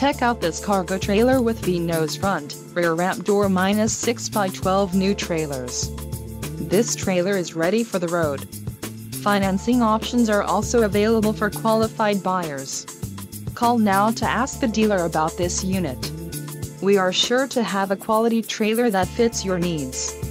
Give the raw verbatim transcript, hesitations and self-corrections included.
Check out this cargo trailer with V-Nose front, rear ramp door minus six by twelve new trailers. This trailer is ready for the road. Financing options are also available for qualified buyers. Call now to ask the dealer about this unit. We are sure to have a quality trailer that fits your needs.